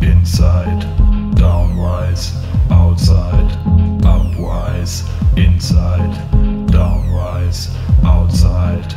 Inside, downwise, outside, upwise, inside, downwise, outside.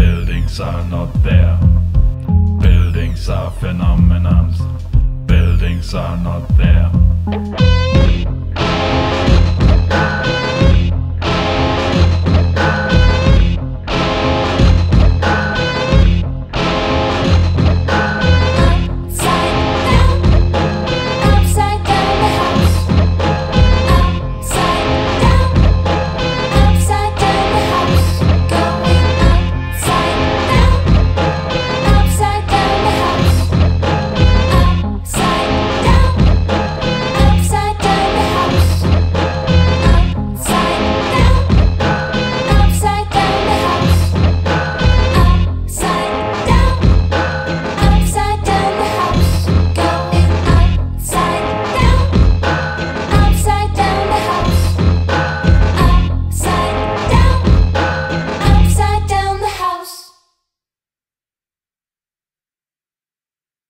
Buildings are not there. Buildings are phenomena. Buildings are not there.